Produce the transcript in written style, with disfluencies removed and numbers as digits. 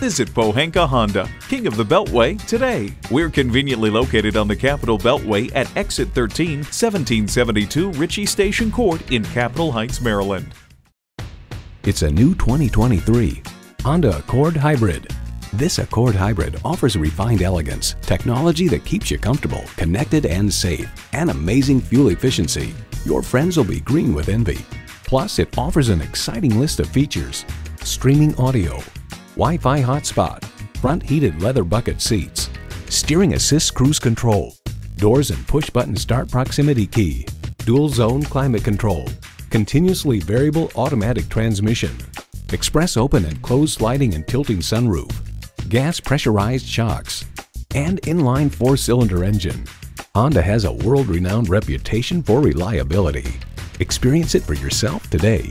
Visit Pohanka Honda, King of the Beltway, today. We're conveniently located on the Capitol Beltway at Exit 13, 1772 Ritchie Station Court in Capitol Heights, Maryland. It's a new 2023 Honda Accord Hybrid. This Accord Hybrid offers refined elegance, technology that keeps you comfortable, connected, and safe, and amazing fuel efficiency. Your friends will be green with envy. Plus, it offers an exciting list of features: streaming audio, Wi-Fi hotspot, front heated leather bucket seats, steering assist cruise control, doors and push-button start proximity key, dual zone climate control, continuously variable automatic transmission, express open and closed sliding and tilting sunroof, gas pressurized shocks, and inline four-cylinder engine. Honda has a world-renowned reputation for reliability. Experience it for yourself today.